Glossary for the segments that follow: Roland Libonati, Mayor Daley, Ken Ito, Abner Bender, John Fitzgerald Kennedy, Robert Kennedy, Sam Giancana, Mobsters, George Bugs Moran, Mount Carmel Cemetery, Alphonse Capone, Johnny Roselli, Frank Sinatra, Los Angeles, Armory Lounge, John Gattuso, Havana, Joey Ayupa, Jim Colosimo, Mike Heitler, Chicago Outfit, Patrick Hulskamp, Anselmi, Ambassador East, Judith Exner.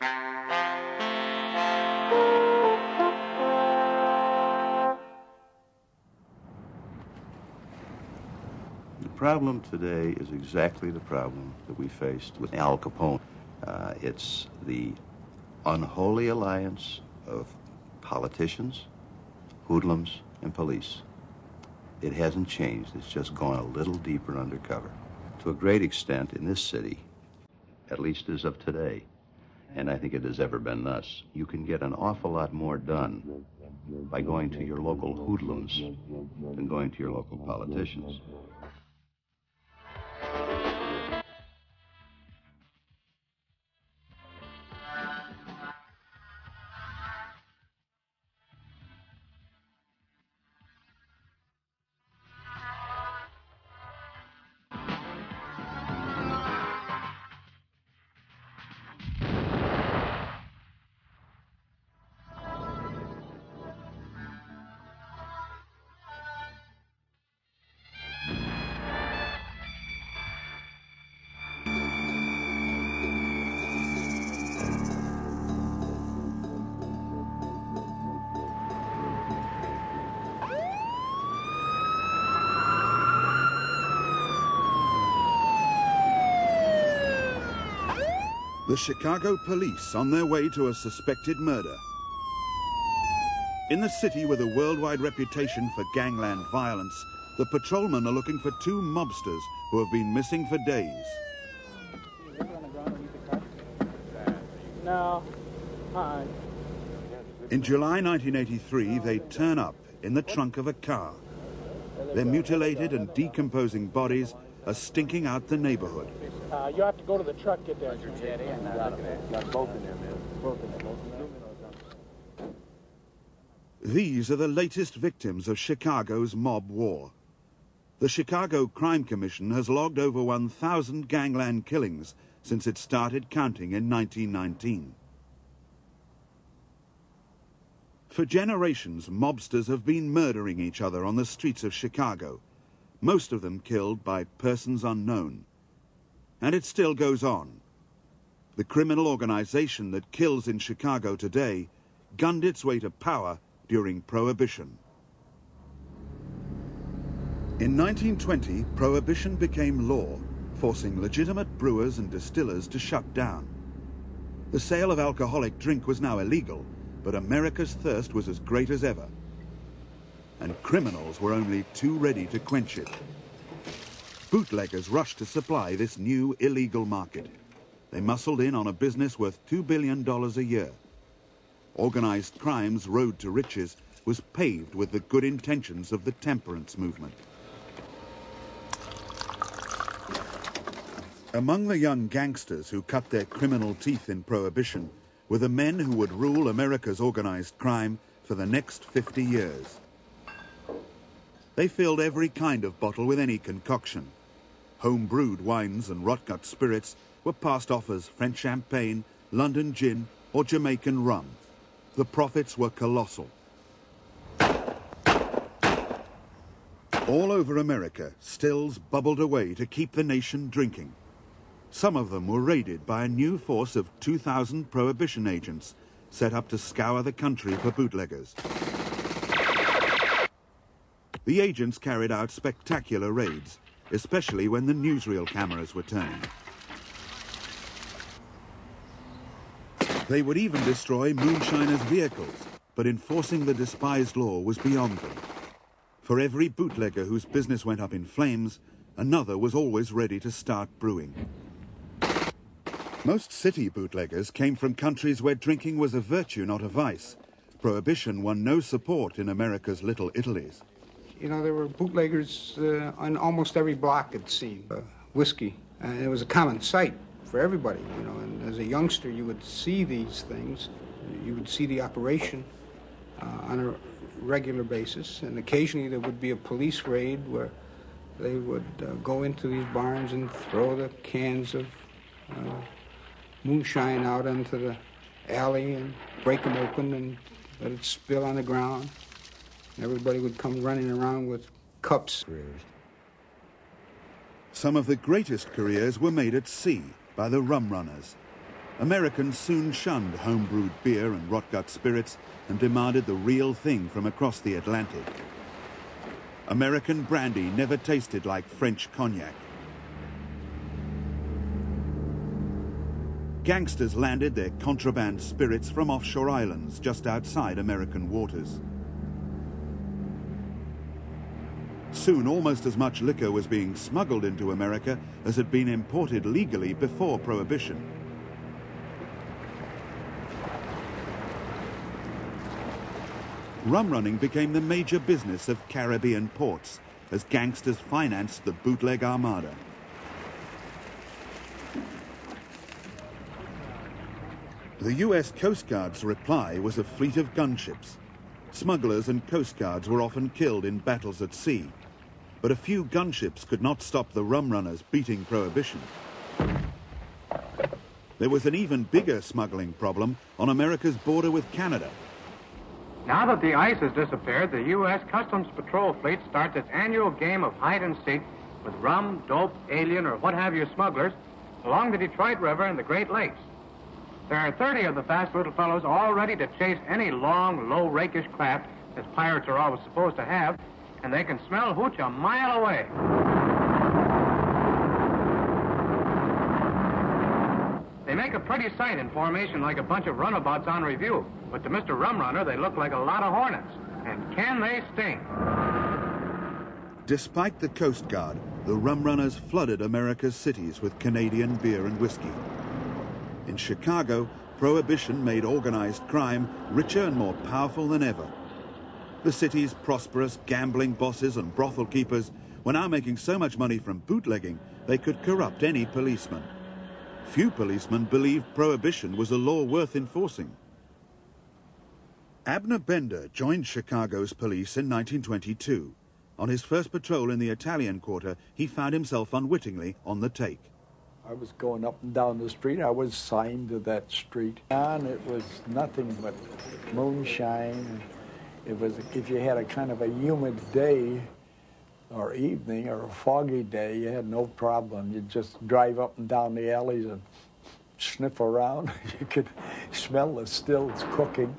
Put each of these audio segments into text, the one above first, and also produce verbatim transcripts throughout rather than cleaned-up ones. The problem today is exactly the problem that we faced with Al Capone. Uh, it's the unholy alliance of politicians, hoodlums, and police. It hasn't changed. It's just gone a little deeper undercover. To a great extent in this city, at least as of today, and I think it has ever been thus, you can get an awful lot more done by going to your local hoodlums than going to your local politicians. The Chicago police on their way to a suspected murder. In the city with a worldwide reputation for gangland violence, the patrolmen are looking for two mobsters who have been missing for days. No. Hi. In July nineteen eighty-three, they turn up in the trunk of a car. Their mutilated and decomposing bodies are stinking out the neighborhood. Uh, you have to go to the truck, get there. These are the latest victims of Chicago's mob war. The Chicago Crime Commission has logged over one thousand gangland killings since it started counting in nineteen nineteen. For generations, mobsters have been murdering each other on the streets of Chicago, most of them killed by persons unknown. And it still goes on. The criminal organization that kills in Chicago today gunned its way to power during Prohibition. In nineteen twenty, Prohibition became law, forcing legitimate brewers and distillers to shut down. The sale of alcoholic drink was now illegal, but America's thirst was as great as ever. And criminals were only too ready to quench it. Bootleggers rushed to supply this new illegal market. They muscled in on a business worth two billion dollars a year. Organized crime's road to riches was paved with the good intentions of the temperance movement. Among the young gangsters who cut their criminal teeth in Prohibition were the men who would rule America's organized crime for the next fifty years. They filled every kind of bottle with any concoction. Home-brewed wines and rotgut spirits were passed off as French champagne, London gin, or Jamaican rum. The profits were colossal. All over America, stills bubbled away to keep the nation drinking. Some of them were raided by a new force of two thousand Prohibition agents set up to scour the country for bootleggers. The agents carried out spectacular raids, especially when the newsreel cameras were turning. They would even destroy moonshiners' vehicles, but enforcing the despised law was beyond them. For every bootlegger whose business went up in flames, another was always ready to start brewing. Most city bootleggers came from countries where drinking was a virtue, not a vice. Prohibition won no support in America's Little Italies. You know, there were bootleggers uh, on almost every block it seemed, uh, whiskey. And it was a common sight for everybody, you know. And as a youngster, you would see these things. You would see the operation uh, on a regular basis. And occasionally there would be a police raid where they would uh, go into these barns and throw the cans of uh, moonshine out into the alley and break them open and let it spill on the ground. Everybody would come running around with cups. Some of the greatest careers were made at sea by the rum runners. Americans soon shunned homebrewed beer and rotgut spirits and demanded the real thing from across the Atlantic. American brandy never tasted like French cognac. Gangsters landed their contraband spirits from offshore islands just outside American waters. Soon, almost as much liquor was being smuggled into America as had been imported legally before Prohibition. Rum running became the major business of Caribbean ports as gangsters financed the bootleg armada. The U S Coast Guard's reply was a fleet of gunships. Smugglers and Coast Guards were often killed in battles at sea, but a few gunships could not stop the rum runners beating Prohibition. There was an even bigger smuggling problem on America's border with Canada. Now that the ice has disappeared, the U S Customs Patrol fleet starts its annual game of hide and seek with rum, dope, alien, or what-have-you smugglers along the Detroit River and the Great Lakes. There are thirty of the fast little fellows all ready to chase any long, low, rakish craft, as pirates are always supposed to have, and they can smell hooch a mile away. They make a pretty sight in formation, like a bunch of runabouts on review, but to Mister Rum Runner, they look like a lot of hornets. And can they sting? Despite the Coast Guard, the Rum Runners flooded America's cities with Canadian beer and whiskey. In Chicago, Prohibition made organized crime richer and more powerful than ever. The city's prosperous gambling bosses and brothel keepers were now making so much money from bootlegging they could corrupt any policeman. Few policemen believed Prohibition was a law worth enforcing. Abner Bender joined Chicago's police in nineteen twenty-two. On his first patrol in the Italian Quarter, he found himself unwittingly on the take. I was going up and down the street. I was signed to that street. And it was nothing but moonshine. It was, if you had a kind of a humid day or evening or a foggy day, you had no problem. You'd just drive up and down the alleys and sniff around. You could smell the stills cooking.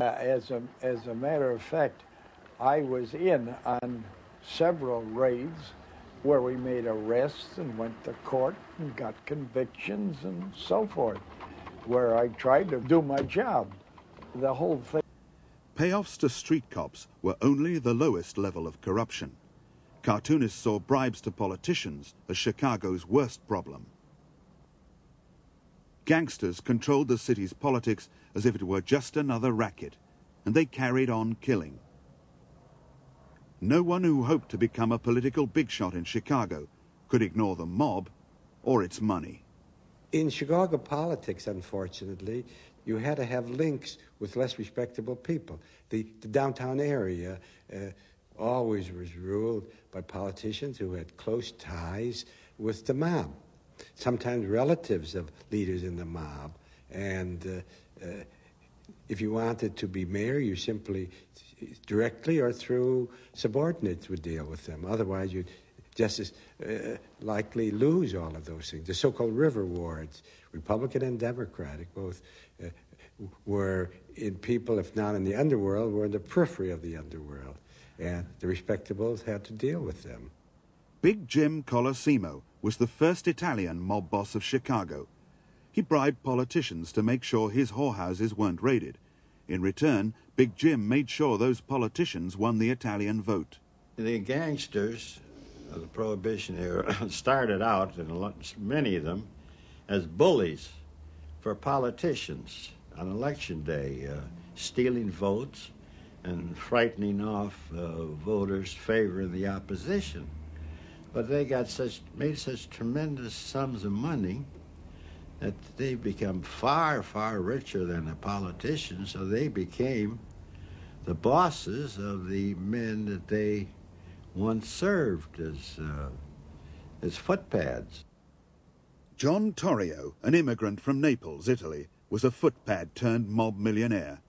As a, as a matter of fact, I was in on several raids where we made arrests and went to court and got convictions and so forth, where I tried to do my job, the whole thing. Payoffs to street cops were only the lowest level of corruption. Cartoonists saw bribes to politicians as Chicago's worst problem. Gangsters controlled the city's politics as if it were just another racket, and they carried on killing. No one who hoped to become a political big shot in Chicago could ignore the mob or its money. In Chicago politics, unfortunately, you had to have links with less respectable people. The, the downtown area uh, always was ruled by politicians who had close ties with the mob, sometimes relatives of leaders in the mob. And uh, uh, if you wanted to be mayor, you simply directly or through subordinates would deal with them. Otherwise, you'd just as uh, likely lose all of those things. The so-called river wards, Republican and Democratic, both uh, were in people, if not in the underworld, were in the periphery of the underworld. And the respectables had to deal with them. Big Jim Colosimo was the first Italian mob boss of Chicago. He bribed politicians to make sure his whorehouses weren't raided. In return, Big Jim made sure those politicians won the Italian vote. The gangsters of the Prohibition era started out, and many of them, as bullies for politicians on election day, uh, stealing votes and frightening off uh, voters favoring the opposition. But they got such, made such tremendous sums of money that they've become far, far richer than the politicians, so they became the bosses of the men that they once served as, uh, as footpads. John Torrio, an immigrant from Naples, Italy, was a footpad-turned-mob millionaire.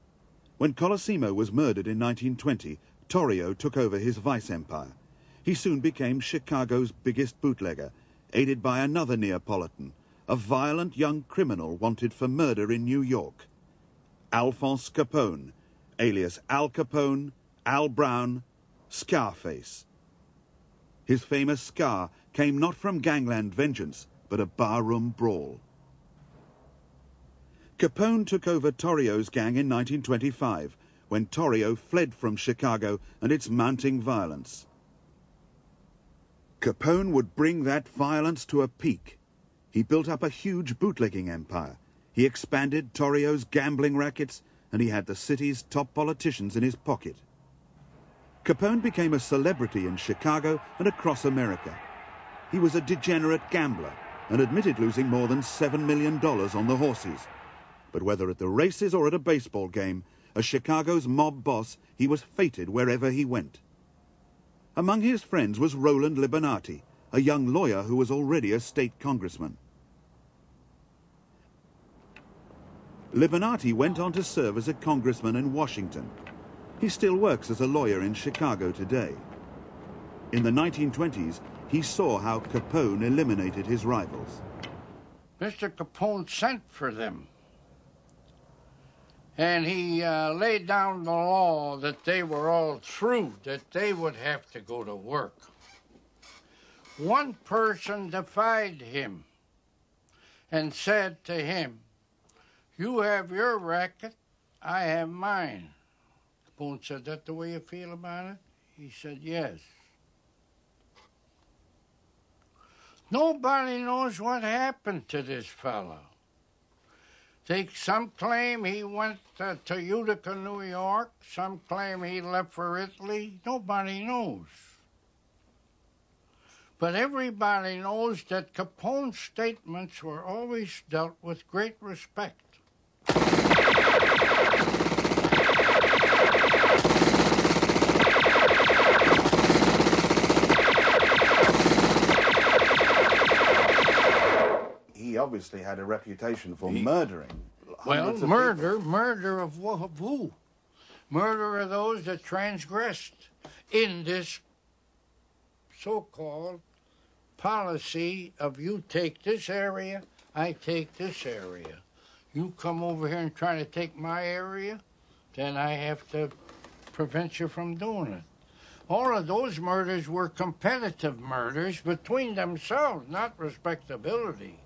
When Colosimo was murdered in nineteen twenty, Torrio took over his vice empire. He soon became Chicago's biggest bootlegger, aided by another Neapolitan, a violent young criminal wanted for murder in New York, Alphonse Capone, alias Al Capone, Al Brown, Scarface. His famous scar came not from gangland vengeance, but a barroom brawl. Capone took over Torrio's gang in nineteen twenty-five, when Torrio fled from Chicago and its mounting violence. Capone would bring that violence to a peak. He built up a huge bootlegging empire. He expanded Torrio's gambling rackets, and he had the city's top politicians in his pocket. Capone became a celebrity in Chicago and across America. He was a degenerate gambler and admitted losing more than seven million dollars on the horses. But whether at the races or at a baseball game, as Chicago's mob boss, he was feted wherever he went. Among his friends was Roland Libonati, a young lawyer who was already a state congressman. Libonati went on to serve as a congressman in Washington. He still works as a lawyer in Chicago today. In the nineteen twenties, he saw how Capone eliminated his rivals. Mister Capone sent for them, and he uh, laid down the law that they were all through, that they would have to go to work. One person defied him and said to him, "You have your racket, I have mine." Capone said, "That the way you feel about it?" He said, "Yes." Nobody knows what happened to this fellow. They, some claim he went uh, to Utica, New York. Some claim he left for Italy. Nobody knows. But everybody knows that Capone's statements were always dealt with great respect. Obviously had a reputation for he, murdering. Well, murder, people. murder of, of who? Murder of those that transgressed in this so-called policy of you take this area, I take this area. You come over here and try to take my area, then I have to prevent you from doing it. All of those murders were competitive murders between themselves, not respectability.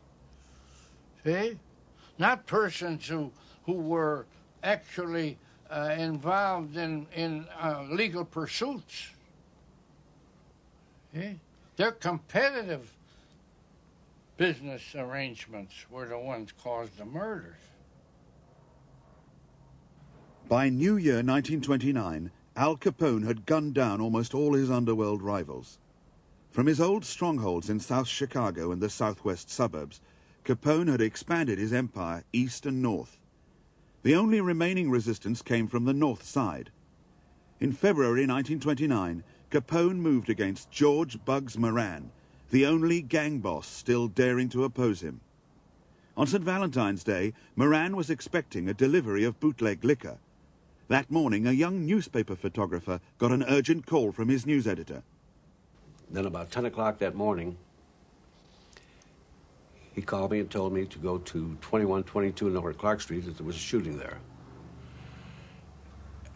See? Not persons who, who were actually uh, involved in, in uh, legal pursuits. See? Their competitive business arrangements were the ones that caused the murders. By New Year nineteen twenty-nine, Al Capone had gunned down almost all his underworld rivals. From his old strongholds in South Chicago and the southwest suburbs, Capone had expanded his empire east and north. The only remaining resistance came from the north side. In February nineteen twenty-nine, Capone moved against George Bugs Moran, the only gang boss still daring to oppose him. On Saint Valentine's Day, Moran was expecting a delivery of bootleg liquor. That morning, a young newspaper photographer got an urgent call from his news editor. Then about ten o'clock that morning, he called me and told me to go to twenty-one twenty-two North Clark Street, that there was a shooting there.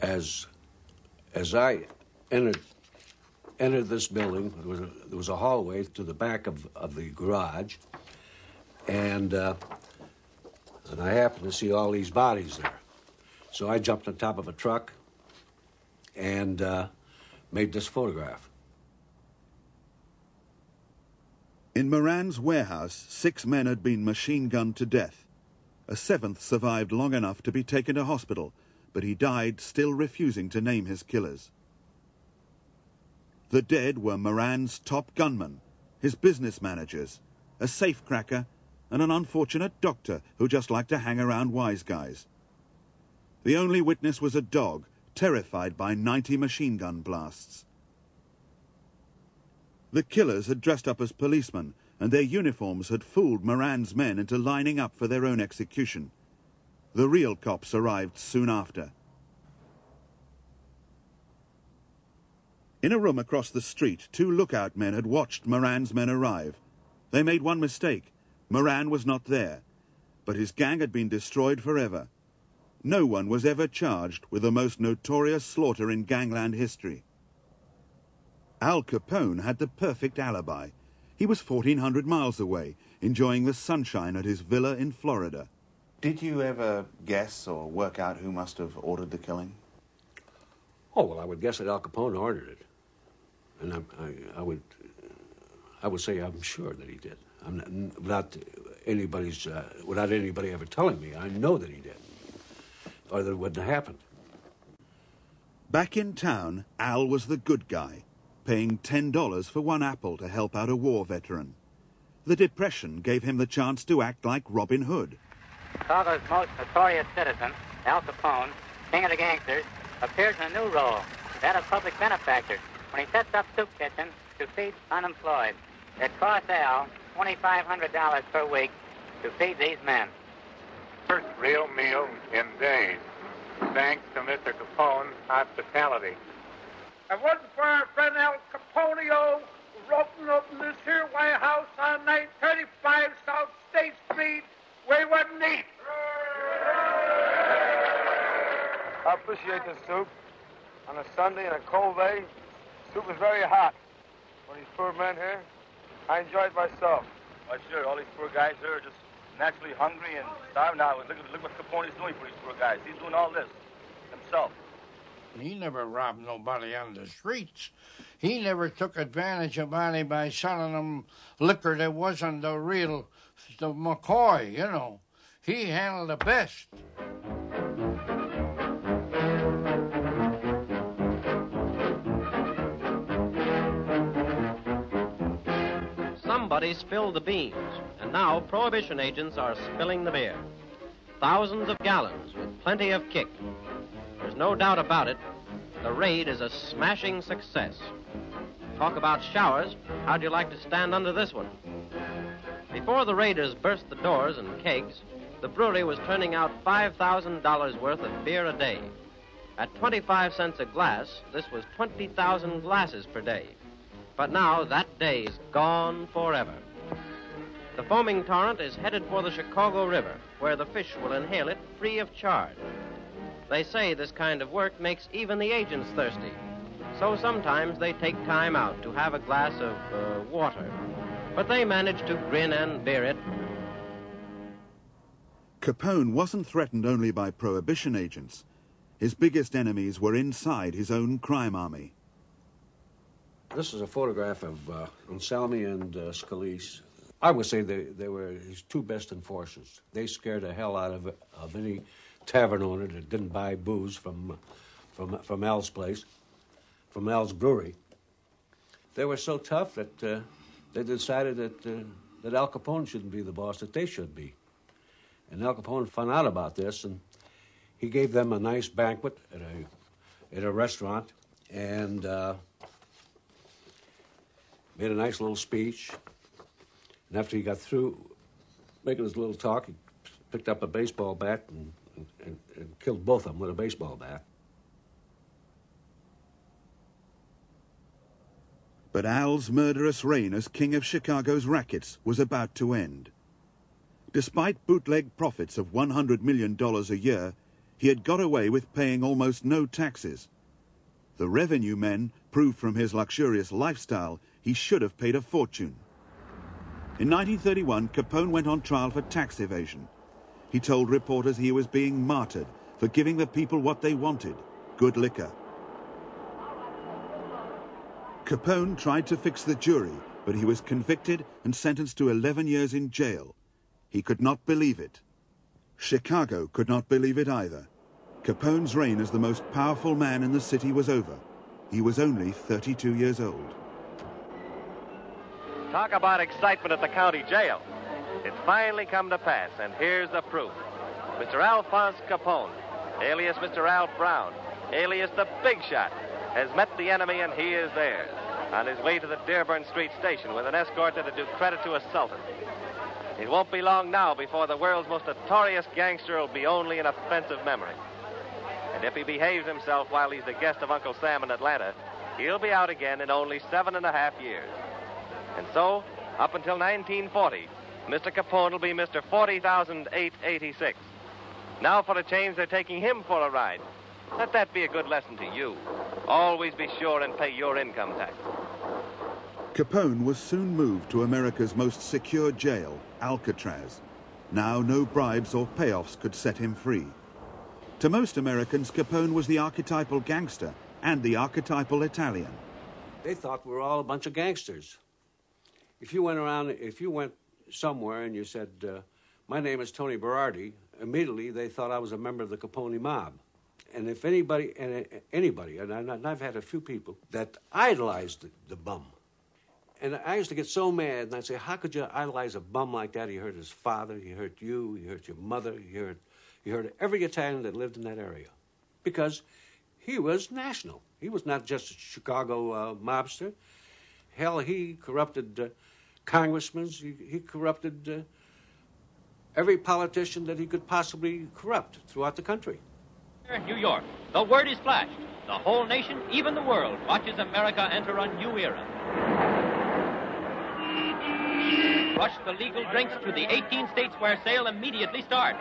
As, as I entered, entered this building, there was, a, there was a hallway to the back of, of the garage, and, uh, and I happened to see all these bodies there. So I jumped on top of a truck and uh, made this photograph. In Moran's warehouse, six men had been machine-gunned to death. A seventh survived long enough to be taken to hospital, but he died still refusing to name his killers. The dead were Moran's top gunmen, his business managers, a safecracker, and an unfortunate doctor who just liked to hang around wise guys. The only witness was a dog, terrified by ninety machine-gun blasts. The killers had dressed up as policemen, and their uniforms had fooled Moran's men into lining up for their own execution. The real cops arrived soon after. In a room across the street, two lookout men had watched Moran's men arrive. They made one mistake. Moran was not there, but his gang had been destroyed forever. No one was ever charged with the most notorious slaughter in gangland history. Al Capone had the perfect alibi. He was fourteen hundred miles away, enjoying the sunshine at his villa in Florida. Did you ever guess or work out who must have ordered the killing? Oh, well, I would guess that Al Capone ordered it. And I, I, I would I would say I'm sure that he did. I'm not, without, anybody's, uh, without anybody ever telling me, I know that he did. Or that it wouldn't have happened. Back in town, Al was the good guy, paying ten dollars for one apple to help out a war veteran. The Depression gave him the chance to act like Robin Hood. Chicago's most notorious citizen, Al Capone, king of the gangsters, appears in a new role, that of public benefactor, when he sets up soup kitchens to feed unemployed. It costs Al twenty-five hundred dollars per week to feed these men. First real meal in days, thanks to Mister Capone's hospitality. If it wasn't for our friend Al Capone, who's opened up in this here White House on nine thirty-five South State Street, we wouldn't eat. I appreciate this soup. On a Sunday and a cold day, soup is very hot. For these poor men here, I enjoyed myself. Why, sure, all these poor guys here are just naturally hungry and starving now. Look, look what Capone's doing for these poor guys. He's doing all this himself. He never robbed nobody on the streets. He never took advantage of anybody by selling them liquor that wasn't the real, the McCoy, you know. He handled the best. Somebody spilled the beans, and now Prohibition agents are spilling the beer. Thousands of gallons with plenty of kick. There's no doubt about it, the raid is a smashing success. Talk about showers, how'd you like to stand under this one? Before the raiders burst the doors and kegs, the brewery was turning out five thousand dollars worth of beer a day. At twenty-five cents a glass, this was twenty thousand glasses per day. But now that day's gone forever. The foaming torrent is headed for the Chicago River, where the fish will inhale it free of charge. They say this kind of work makes even the agents thirsty, so sometimes they take time out to have a glass of uh, water. But they manage to grin and bear it. Capone wasn't threatened only by Prohibition agents. His biggest enemies were inside his own crime army. This is a photograph of uh, Anselmi and uh, Scalise. I would say they, they were his two best enforcers. They scared the hell out of, of any tavern owner that didn't buy booze from, from, from Al's place, from Al's brewery. They were so tough that uh, they decided that, uh, that Al Capone shouldn't be the boss, that they should be. And Al Capone found out about this, and he gave them a nice banquet at a, at a restaurant, and... Uh, made a nice little speech, and after he got through making his little talk, he picked up a baseball bat and, and, and killed both of them with a baseball bat. But Al's murderous reign as king of Chicago's rackets was about to end. Despite bootleg profits of one hundred million dollars a year, he had got away with paying almost no taxes. The revenue men proved from his luxurious lifestyle he should have paid a fortune. In nineteen thirty-one, Capone went on trial for tax evasion. He told reporters he was being martyred for giving the people what they wanted, good liquor. Capone tried to fix the jury, but he was convicted and sentenced to eleven years in jail. He could not believe it. Chicago could not believe it either. Capone's reign as the most powerful man in the city was over. He was only thirty-two years old. Talk about excitement at the county jail. It's finally come to pass, and here's the proof. Mister Alphonse Capone, alias Mister Al Brown, alias the Big Shot, has met the enemy and he is theirs, on his way to the Dearborn Street Station with an escort that'll do credit to a sultan. It won't be long now before the world's most notorious gangster will be only an offensive memory. And if he behaves himself while he's the guest of Uncle Sam in Atlanta, He'll be out again in only seven and a half years. And so, up until nineteen forty, Mister Capone will be Mister forty thousand eight hundred eighty-six. Now for a change, they're taking him for a ride. Let that be a good lesson to you. Always be sure and pay your income tax. Capone was soon moved to America's most secure jail, Alcatraz. Now no bribes or payoffs could set him free. To most Americans, Capone was the archetypal gangster and the archetypal Italian. They thought we were all a bunch of gangsters. If you went around, if you went somewhere and you said, uh, my name is Tony Berardi, immediately they thought I was a member of the Capone mob. And if anybody, and anybody, and I've had a few people that idolized the, the bum. And I used to get so mad, and I'd say, how could you idolize a bum like that? He hurt his father, he hurt you, he hurt your mother, he hurt, he hurt every Italian that lived in that area. Because he was national. He was not just a Chicago uh, mobster. Hell, he corrupted uh, congressmen, he, he corrupted uh, every politician that he could possibly corrupt throughout the country. Here in New York, the word is flashed. The whole nation, even the world, watches America enter a new era. Rush the legal drinks to the eighteen states where sale immediately starts.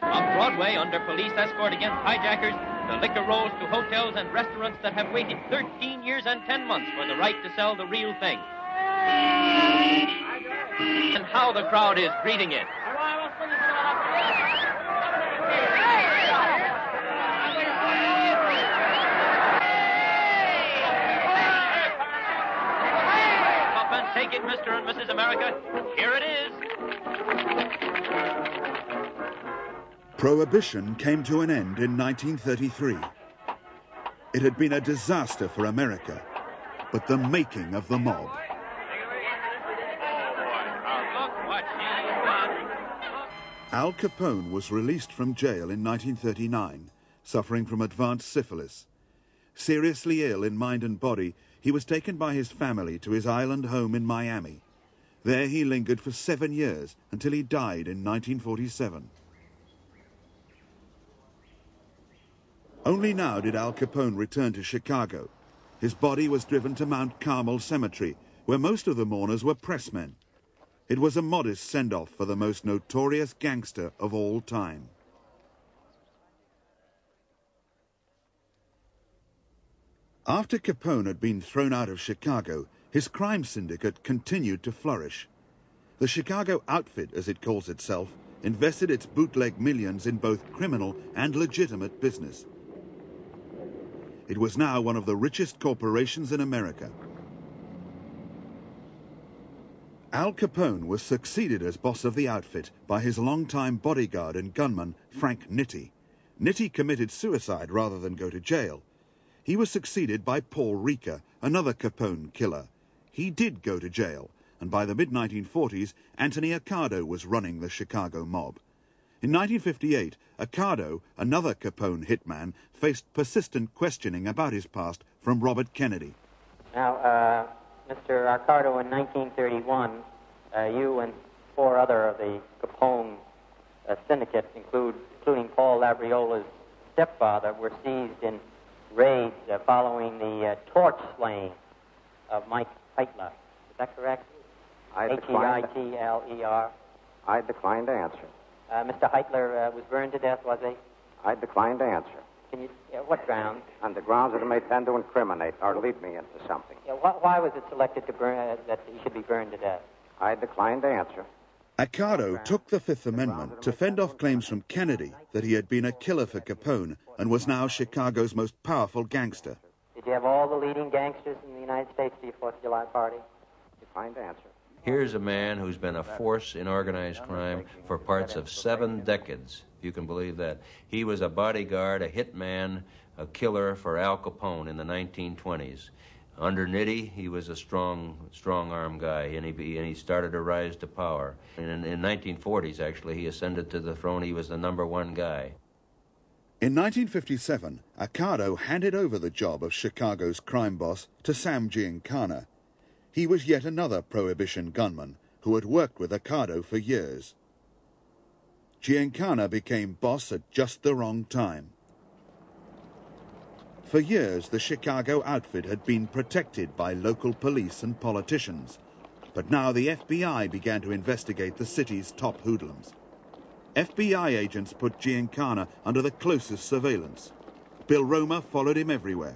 From Broadway, under police escort against hijackers, the liquor rolls to hotels and restaurants that have waited thirteen years and ten months for the right to sell the real thing. And how the crowd is greeting it. Take it, Mister and Missus America. Here it is. Prohibition came to an end in nineteen thirty-three. It had been a disaster for America, but the making of the mob. Al Capone was released from jail in nineteen thirty-nine, suffering from advanced syphilis. Seriously ill in mind and body, he was taken by his family to his island home in Miami. There he lingered for seven years until he died in nineteen forty-seven. Only now did Al Capone return to Chicago. His body was driven to Mount Carmel Cemetery, where most of the mourners were pressmen. It was a modest send-off for the most notorious gangster of all time. After Capone had been thrown out of Chicago, his crime syndicate continued to flourish. The Chicago Outfit, as it calls itself, invested its bootleg millions in both criminal and legitimate business. It was now one of the richest corporations in America. Al Capone was succeeded as boss of the outfit by his longtime bodyguard and gunman, Frank Nitti. Nitti committed suicide rather than go to jail. He was succeeded by Paul Ricca, another Capone killer. He did go to jail, and by the mid nineteen forties, Anthony Accardo was running the Chicago mob. In nineteen fifty-eight, Accardo, another Capone hitman, faced persistent questioning about his past from Robert Kennedy. Now, uh, Mister Accardo, in nineteen thirty-one, uh, you and four other of the Capone uh, syndicate, include, including Paul Labriola's stepfather, were seized in raids uh, following the uh, torch slaying of Mike Heitler. Is that correct? H E I T L E R. I declined to answer. Uh, Mister Heitler uh, was burned to death, was he? I declined to answer. Can you? Uh, what grounds? On the grounds that it may tend to incriminate or lead me into something. Yeah, wh why was it selected to burn uh, that he should be burned to death? I declined to answer. Accardo took the Fifth Amendment to fend off claims from Kennedy that he had been a killer for Capone and was now Chicago's most powerful gangster. Did you have all the leading gangsters in the United States to your Fourth of July party? Declined to answer. Here's a man who's been a force in organized crime for parts of seven decades, if you can believe that. He was a bodyguard, a hitman, a killer for Al Capone in the nineteen twenties. Under Nitti, he was a strong, strong-arm guy, and he, and he started to rise to power. And in, in nineteen forties, actually, he ascended to the throne. He was the number one guy. In nineteen fifty-seven, Accardo handed over the job of Chicago's crime boss to Sam Giancana. He was yet another Prohibition gunman who had worked with Accardo for years. Giancana became boss at just the wrong time. For years, the Chicago Outfit had been protected by local police and politicians. But now the F B I began to investigate the city's top hoodlums. F B I agents put Giancana under the closest surveillance. Bill Roemer followed him everywhere.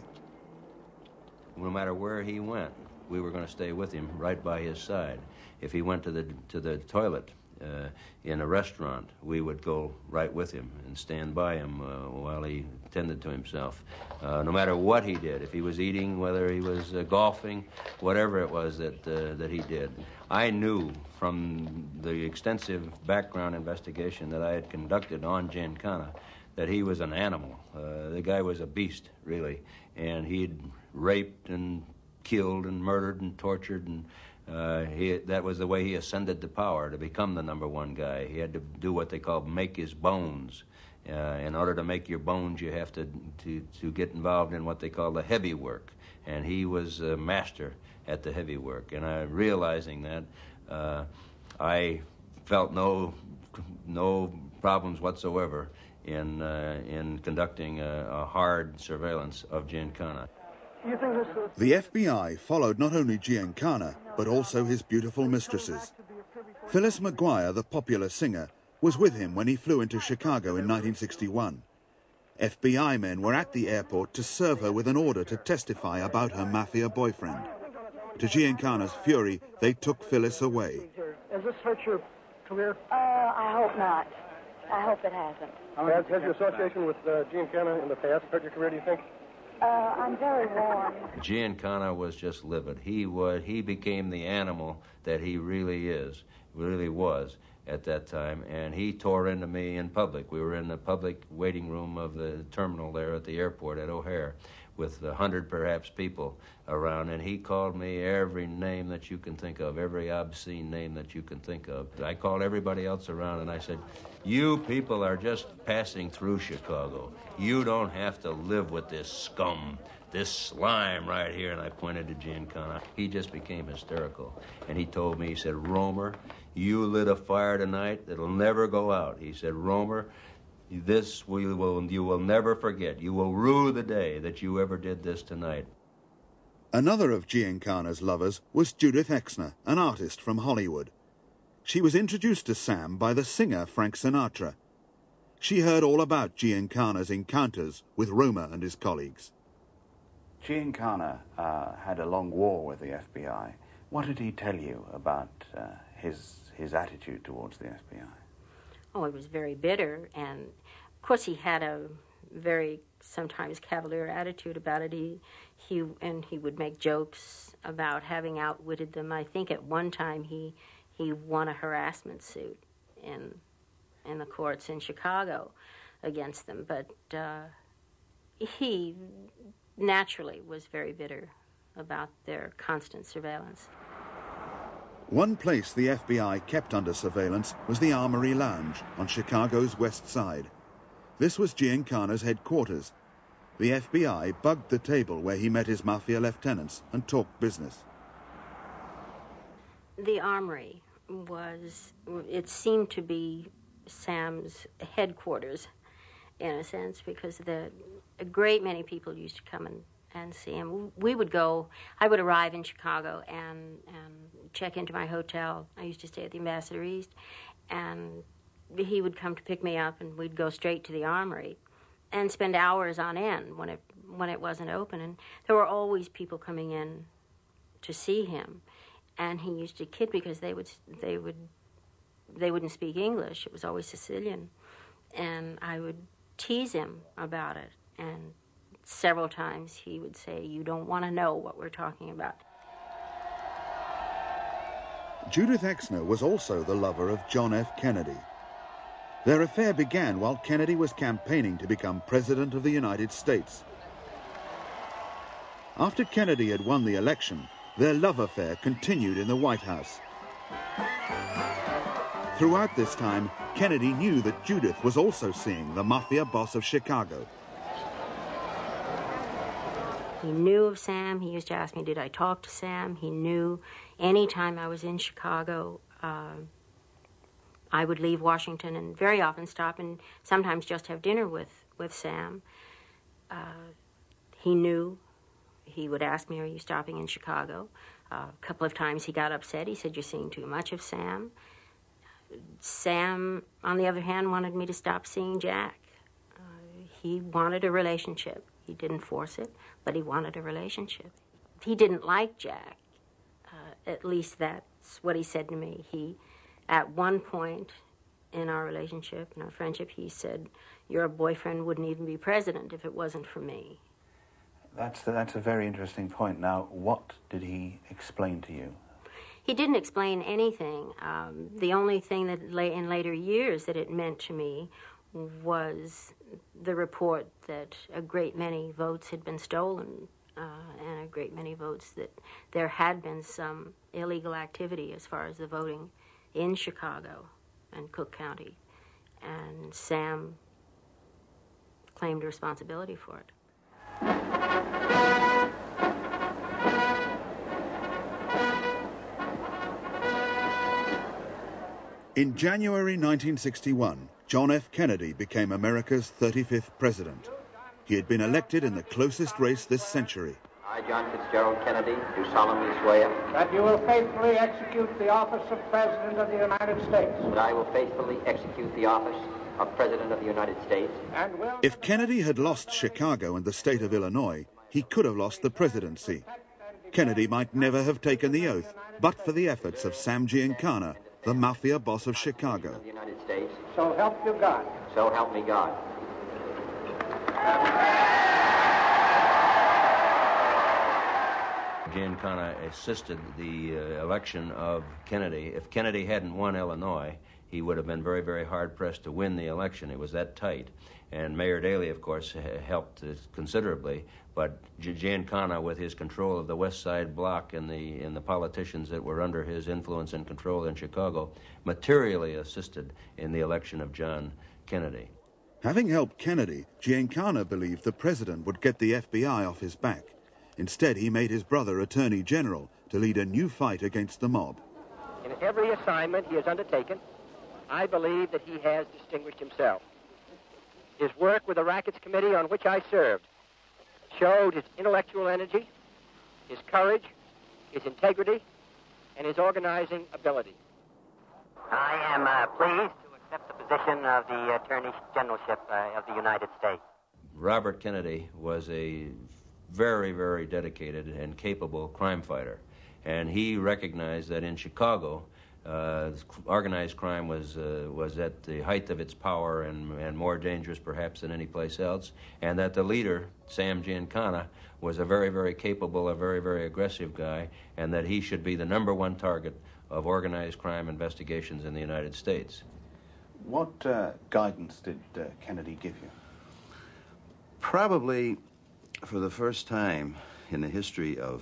No matter where he went, we were going to stay with him right by his side. If he went to the, to the toilet uh, in a restaurant, we would go right with him and stand by him uh, while he tended to himself. Uh, no matter what he did, if he was eating, whether he was uh, golfing, whatever it was that, uh, that he did. I knew from the extensive background investigation that I had conducted on Giancana that he was an animal. Uh, the guy was a beast, really, and he'd raped and killed and murdered and tortured, and uh, he, that was the way he ascended to power, to become the number one guy. He had to do what they called make his bones. Uh, in order to make your bones, you have to, to, to get involved in what they call the heavy work, and he was a master at the heavy work. And I, realizing that, uh, I felt no, no problems whatsoever in, uh, in conducting a, a hard surveillance of Giancana. The F B I followed not only Giancana, but also his beautiful mistresses. Phyllis McGuire, the popular singer, was with him when he flew into Chicago in nineteen sixty-one. F B I men were at the airport to serve her with an order to testify about her mafia boyfriend. To Giancana's fury, they took Phyllis away. Has this hurt your career? Uh, I hope not. I hope it hasn't. Has, has your association with uh, Giancana in the past hurt your career, do you think? Uh, I'm very warm. Giancana was just livid. He was, he became the animal that he really is, really was at that time, and he tore into me in public. We were in the public waiting room of the terminal there at the airport at O'Hare with a hundred perhaps people around, and he called me every name that you can think of, every obscene name that you can think of. I called everybody else around and I said, you people are just passing through Chicago. You don't have to live with this scum, this slime right here. And I pointed to Giancana. He just became hysterical. And he told me, he said, Roemer, you lit a fire tonight that'll never go out. He said, Roemer, this we will, you will never forget. You will rue the day that you ever did this tonight. Another of Giancana's lovers was Judith Exner, an artist from Hollywood. She was introduced to Sam by the singer Frank Sinatra. She heard all about Giancana's encounters with Roemer and his colleagues. Giancana uh, had a long war with the F B I. What did he tell you about uh, his, his attitude towards the F B I? Oh, he was very bitter, and of course he had a very sometimes cavalier attitude about it. He, he, and he would make jokes about having outwitted them. I think at one time he, he won a harassment suit in, in the courts in Chicago against them. But uh, he naturally was very bitter about their constant surveillance. One place the F B I kept under surveillance was the Armory Lounge on Chicago's west side. This was Giancana's headquarters. The F B I bugged the table where he met his mafia lieutenants and talked business. The Armory was, it seemed to be Sam's headquarters, in a sense, because the, a great many people used to come and, and see him. We would go, I would arrive in Chicago and, and check into my hotel. I used to stay at the Ambassador East, and he would come to pick me up, and we'd go straight to the Armory and spend hours on end when it, when it wasn't open. And there were always people coming in to see him, and he used to kid me because they would, they would, they wouldn't speak English. It was always Sicilian, and I would tease him about it, and several times he would say, you don't want to know what we're talking about. Judith Exner was also the lover of John F. Kennedy. Their affair began while Kennedy was campaigning to become President of the United States. After Kennedy had won the election, their love affair continued in the White House. Throughout this time, Kennedy knew that Judith was also seeing the mafia boss of Chicago. He knew of Sam. He used to ask me, did I talk to Sam? He knew any time I was in Chicago, uh, I would leave Washington and very often stop and sometimes just have dinner with, with Sam. Uh, He knew. He would ask me, are you stopping in Chicago? Uh, a couple of times he got upset. He said, you're seeing too much of Sam. Sam, on the other hand, wanted me to stop seeing Jack. Uh, he wanted a relationship. He didn't force it, but he wanted a relationship. He didn't like Jack. Uh, at least that's what he said to me. He, at one point in our relationship, in our friendship, he said, your boyfriend wouldn't even be president if it wasn't for me. That's, the, that's a very interesting point. Now, what did he explain to you? He didn't explain anything. Um, the only thing that lay in later years that it meant to me was the report that a great many votes had been stolen uh, and a great many votes that there had been some illegal activity as far as the voting in Chicago and Cook County. And Sam claimed responsibility for it. In January nineteen sixty-one, John F. Kennedy became America's thirty-fifth president. He had been elected in the closest race this century. I, John Fitzgerald Kennedy, do solemnly swear that you will faithfully execute the office of President of the United States. That I will faithfully execute the office of President of the United States. And will... If Kennedy had lost Chicago and the state of Illinois, he could have lost the presidency. Kennedy might never have taken the oath, but for the efforts of Sam Giancana, the mafia boss of Chicago. Of the United States. So help you God. So help me God. Giancana assisted the uh, election of Kennedy. If Kennedy hadn't won Illinois, he would have been very, very hard-pressed to win the election. It was that tight. And Mayor Daley, of course, helped considerably, but Giancana, with his control of the West Side block and the, and the politicians that were under his influence and control in Chicago, materially assisted in the election of John Kennedy. Having helped Kennedy, Giancana believed the president would get the F B I off his back. Instead, he made his brother attorney general to lead a new fight against the mob. In every assignment he has undertaken, I believe that he has distinguished himself. His work with the Rackets Committee on which I served showed his intellectual energy, his courage, his integrity, and his organizing ability. I am uh, pleased to accept the position of the Attorney Generalship uh, of the United States. Robert Kennedy was a very, very dedicated and capable crime fighter, and he recognized that in Chicago, Uh, organized crime was uh, was at the height of its power and, and more dangerous perhaps than any place else, and that the leader, Sam Giancana, was a very, very capable, a very, very aggressive guy, and that he should be the number one target of organized crime investigations in the United States. What uh, guidance did uh, Kennedy give you? Probably for the first time in the history of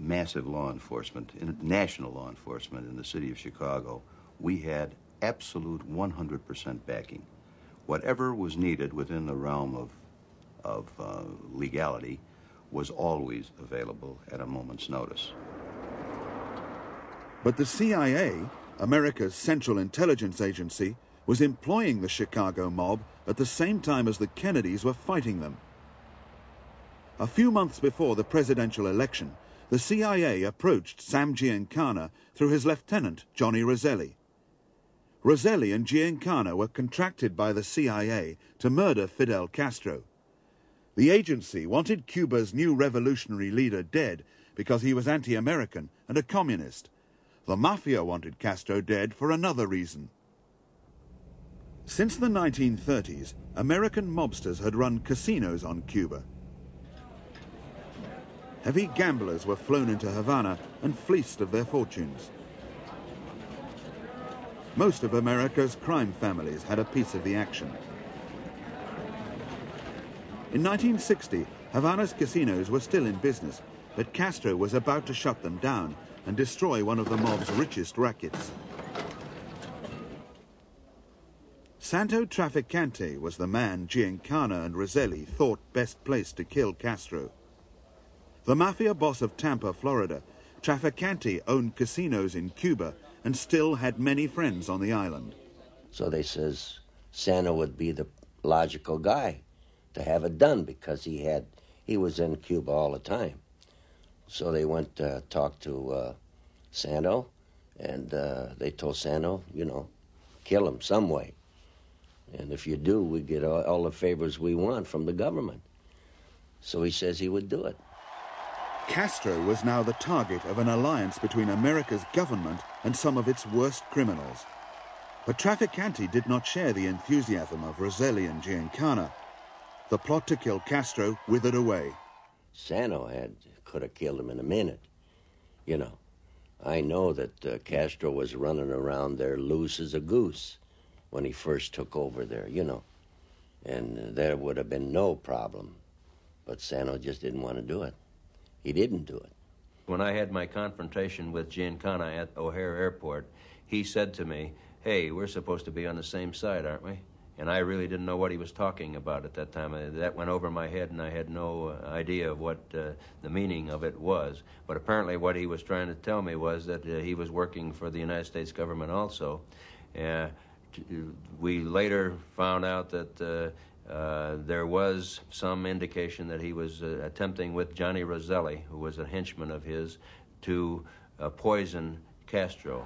massive law enforcement, national law enforcement in the city of Chicago, we had absolute one hundred percent backing. Whatever was needed within the realm of, of uh, legality was always available at a moment's notice. But the C I A, America's Central Intelligence Agency, was employing the Chicago mob at the same time as the Kennedys were fighting them. A few months before the presidential election, the C I A approached Sam Giancana through his lieutenant, Johnny Roselli. Roselli and Giancana were contracted by the C I A to murder Fidel Castro. The agency wanted Cuba's new revolutionary leader dead because he was anti-American and a communist. The mafia wanted Castro dead for another reason. Since the nineteen thirties, American mobsters had run casinos on Cuba. Heavy gamblers were flown into Havana and fleeced of their fortunes. Most of America's crime families had a piece of the action. In nineteen sixty, Havana's casinos were still in business, but Castro was about to shut them down and destroy one of the mob's richest rackets. Santo Trafficante was the man Giancana and Roselli thought best placed to kill Castro. The mafia boss of Tampa, Florida, Trafficante owned casinos in Cuba and still had many friends on the island. So they says Santa would be the logical guy to have it done because he had He was in Cuba all the time. So they went to uh, talk to uh, Santo, and uh, they told Santo, you know, kill him some way. And if you do, we get all, all the favors we want from the government. So he says he would do it. Castro was now the target of an alliance between America's government and some of its worst criminals. But Trafficante did not share the enthusiasm of Roselli and Giancana. The plot to kill Castro withered away. Santo had could have killed him in a minute, you know. I know that uh, Castro was running around there loose as a goose when he first took over there, you know. And there would have been no problem. But Santo just didn't want to do it. He didn't do it. When I had my confrontation with Giancana at O'Hare Airport, he said to me, hey, we're supposed to be on the same side, aren't we? And I really didn't know what he was talking about at that time. That went over my head, and I had no idea of what uh, the meaning of it was. But apparently what he was trying to tell me was that uh, he was working for the United States government also. Uh, we later found out that uh, Uh, there was some indication that he was uh, attempting with Johnny Roselli, who was a henchman of his, to uh, poison Castro.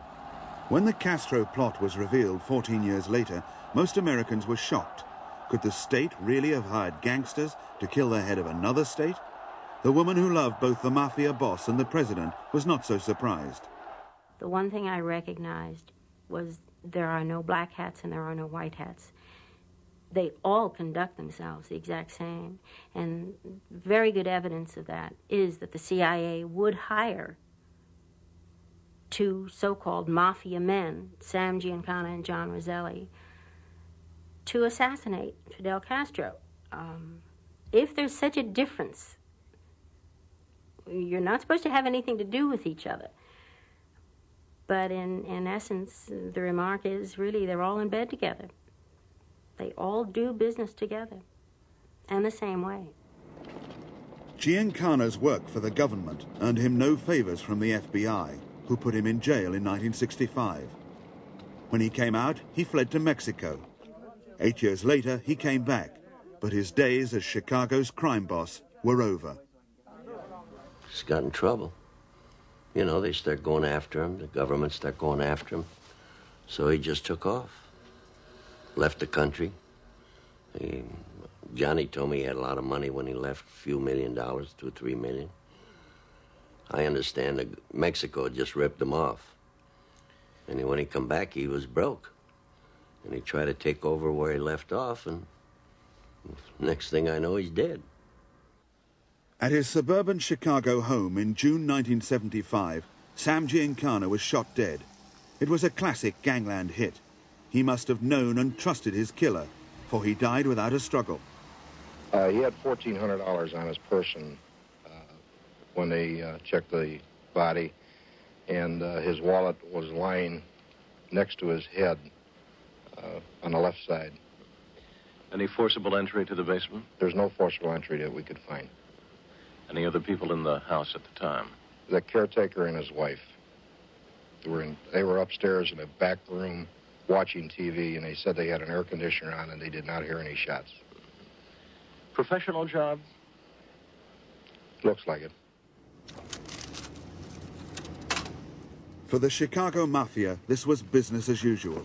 When the Castro plot was revealed fourteen years later, most Americans were shocked. Could the state really have hired gangsters to kill the head of another state? The woman who loved both the mafia boss and the president was not so surprised. The one thing I recognized was there are no black hats and there are no white hats. They all conduct themselves the exact same. And very good evidence of that is that the C I A would hire two so-called mafia men, Sam Giancana and John Roselli, to assassinate Fidel Castro. Um, if there's such a difference, you're not supposed to have anything to do with each other. But in, in essence, the remark is really they're all in bed together. They all do business together, and the same way. Giancana's work for the government earned him no favors from the F B I, who put him in jail in nineteen sixty-five. When he came out, he fled to Mexico. Eight years later, he came back, but his days as Chicago's crime boss were over. He's got in trouble. You know, they start going after him, the government start going after him, so he just took off. Left the country. He, Johnny told me he had a lot of money when he left, a few million dollars, two, three million. I understand that Mexico just ripped him off. And when he come back, he was broke. And he tried to take over where he left off, and next thing I know, he's dead. At his suburban Chicago home in June nineteen seventy-five, Sam Giancana was shot dead. It was a classic gangland hit. He must have known and trusted his killer, for he died without a struggle. Uh, he had fourteen hundred dollars on his person uh, when they uh, checked the body, and uh, his wallet was lying next to his head uh, on the left side. Any forcible entry to the basement? There's no forcible entry that we could find. Any other people in the house at the time? The caretaker and his wife. They were, in, they were upstairs in a back room watching T V, and they said they had an air conditioner on and they did not hear any shots. Professional job? Looks like it. For the Chicago Mafia, this was business as usual.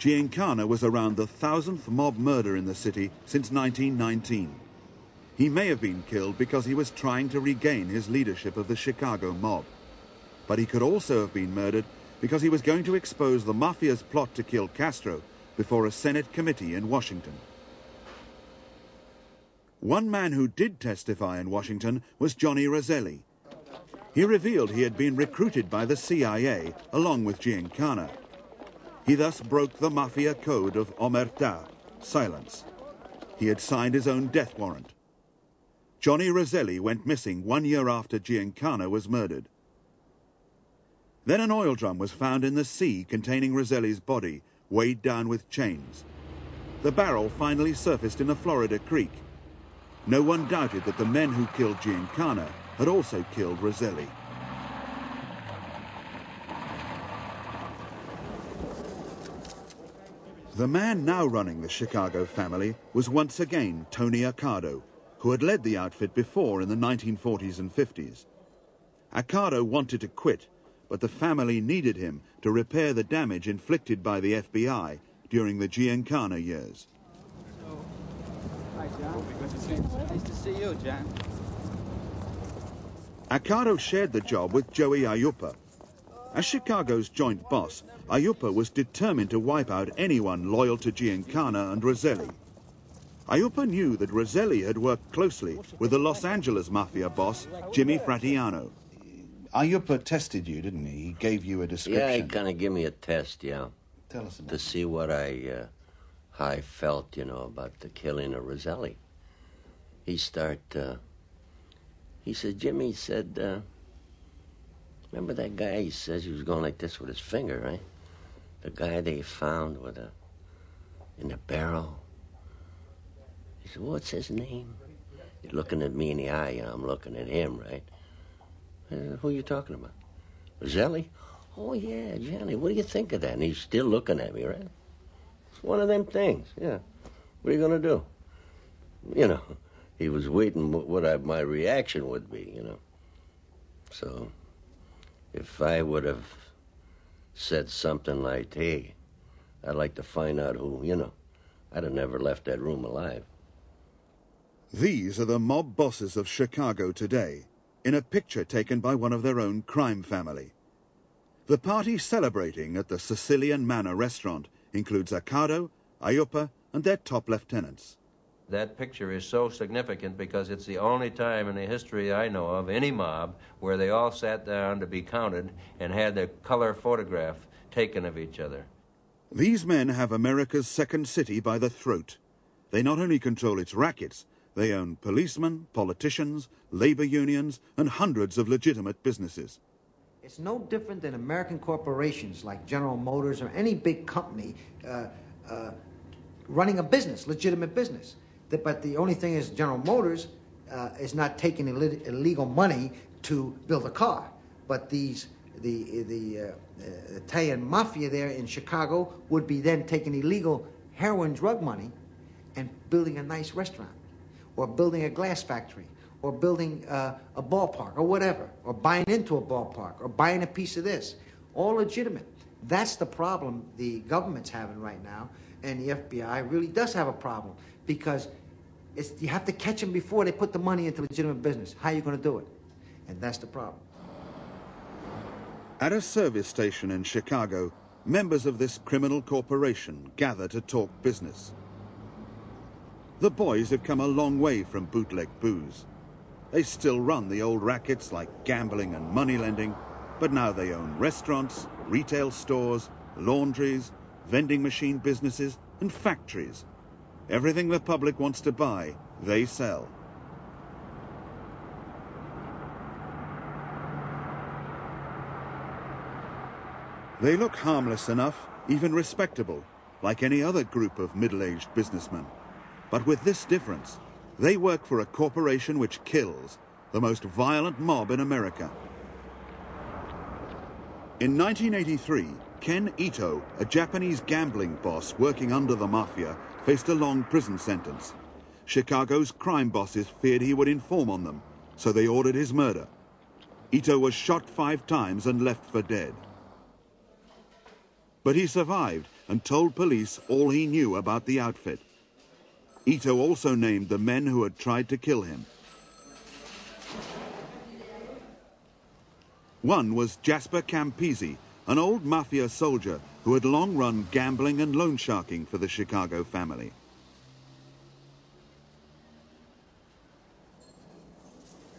Giancana was around the thousandth mob murder in the city since nineteen nineteen. He may have been killed because he was trying to regain his leadership of the Chicago mob. But he could also have been murdered because he was going to expose the Mafia's plot to kill Castro before a Senate committee in Washington. One man who did testify in Washington was Johnny Roselli. He revealed he had been recruited by the C I A along with Giancana. He thus broke the Mafia code of omerta, silence. He had signed his own death warrant. Johnny Roselli went missing one year after Giancana was murdered. Then an oil drum was found in the sea containing Roselli's body, weighed down with chains. The barrel finally surfaced in a Florida creek. No one doubted that the men who killed Giancana had also killed Roselli. The man now running the Chicago family was once again Tony Accardo, who had led the outfit before in the nineteen forties and fifties. Accardo wanted to quit, but the family needed him to repair the damage inflicted by the F B I during the Giancana years. Hi, John. Good to see you. Nice to see you, John. Accardo shared the job with Joey Ayupa. As Chicago's joint boss, Ayupa was determined to wipe out anyone loyal to Giancana and Roselli. Ayupa knew that Roselli had worked closely with the Los Angeles mafia boss, Jimmy Frattiano. Ayupa tested you, didn't he? He gave you a description. Yeah, he kind of gave me a test, yeah. Tell us about it. To see what I, uh, how I felt, you know, about the killing of Roselli. He start, uh, he said, Jimmy, he said, uh, remember that guy, he says he was going like this with his finger, right? The guy they found with a, in the barrel. He said, what's his name? He's looking at me in the eye, and I'm looking at him, right? I said, who are you talking about? Roselli? Oh, yeah, Johnny, what do you think of that? And he's still looking at me, right? It's one of them things, yeah. What are you going to do? You know, he was waiting what I, my reaction would be, you know. So if I would have said something like, hey, I'd like to find out who, you know, I'd have never left that room alive. These are the mob bosses of Chicago today, in a picture taken by one of their own crime family. The party celebrating at the Sicilian Manor restaurant includes Accardo, Ayupa, and their top lieutenants. That picture is so significant because it's the only time in the history I know of, any mob, where they all sat down to be counted and had their color photograph taken of each other. These men have America's second city by the throat. They not only control its rackets, they own policemen, politicians, labor unions, and hundreds of legitimate businesses. It's no different than American corporations like General Motors or any big company uh, uh, running a business, legitimate business. But the only thing is General Motors uh, is not taking illit illegal money to build a car. But these, the, the uh, uh, Italian mafia there in Chicago would be then taking illegal heroin drug money and building a nice restaurant, or building a glass factory, or building uh, a ballpark, or whatever, or buying into a ballpark, or buying a piece of this. All legitimate. That's the problem the government's having right now, and the F B I really does have a problem, because it's, you have to catch them before they put the money into legitimate business. How are you going to do it? And that's the problem. At a service station in Chicago, members of this criminal corporation gather to talk business. The boys have come a long way from bootleg booze. They still run the old rackets like gambling and money lending, but now they own restaurants, retail stores, laundries, vending machine businesses, and factories. Everything the public wants to buy, they sell. They look harmless enough, even respectable, like any other group of middle-aged businessmen. But with this difference, they work for a corporation which kills, the most violent mob in America. In nineteen eighty-three, Ken Ito, a Japanese gambling boss working under the mafia, faced a long prison sentence. Chicago's crime bosses feared he would inform on them, so they ordered his murder. Ito was shot five times and left for dead. But he survived and told police all he knew about the outfit. Ito also named the men who had tried to kill him. One was Jasper Campisi, an old mafia soldier who had long run gambling and loan sharking for the Chicago family.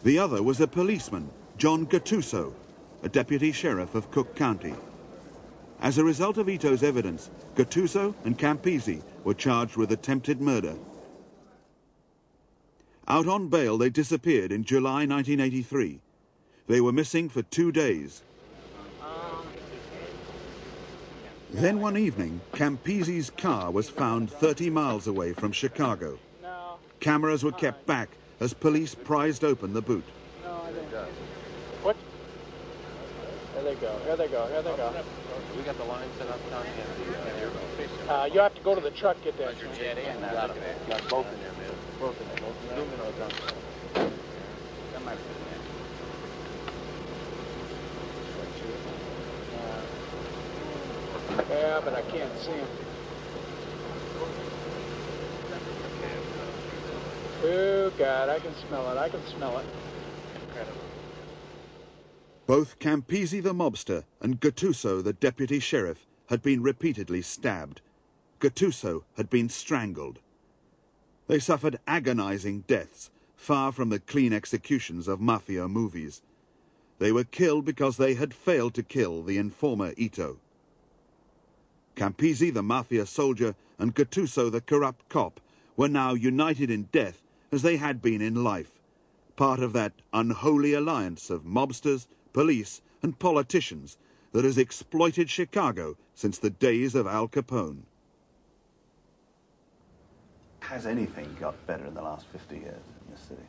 The other was a policeman, John Gattuso, a deputy sheriff of Cook County. As a result of Ito's evidence, Gattuso and Campisi were charged with attempted murder. Out on bail, they disappeared in July nineteen eighty-three. They were missing for two days. Then one evening, Campisi's car was found thirty miles away from Chicago. Cameras were kept back as police prized open the boot. No, I didn't. What? Here they go, here they go, here they go. We got the line set up down here. Uh, you have to go to the truck, get that. Got both in there, man. Yeah, but I can't see him. Oh, God, I can smell it. I can smell it. Incredible. Both Campisi the mobster and Gattuso the deputy sheriff had been repeatedly stabbed. Gattuso had been strangled. They suffered agonizing deaths, far from the clean executions of mafia movies. They were killed because they had failed to kill the informer Ito. Campisi, the mafia soldier, and Gattuso, the corrupt cop, were now united in death as they had been in life, part of that unholy alliance of mobsters, police, and politicians that has exploited Chicago since the days of Al Capone. Has anything got better in the last fifty years in this city?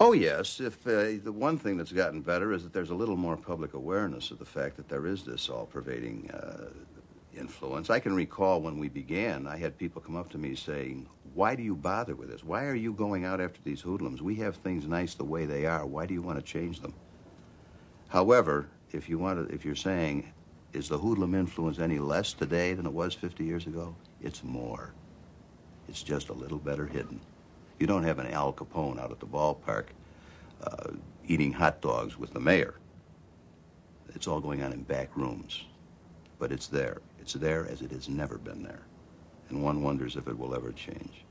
Oh, yes. If uh, the one thing that's gotten better is that there's a little more public awareness of the fact that there is this all-pervading uh, influence. I can recall when we began, I had people come up to me saying, why do you bother with this? Why are you going out after these hoodlums? We have things nice the way they are. Why do you want to change them? However, if you want to, if you're saying, is the hoodlum influence any less today than it was fifty years ago? It's more. It's just a little better hidden. You don't have an Al Capone out at the ballpark uh, eating hot dogs with the mayor. It's all going on in back rooms, but it's there. It's there as it has never been there. And one wonders if it will ever change.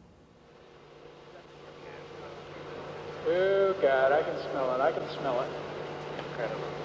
Oh, God, I can smell it. I can smell it. Incredible.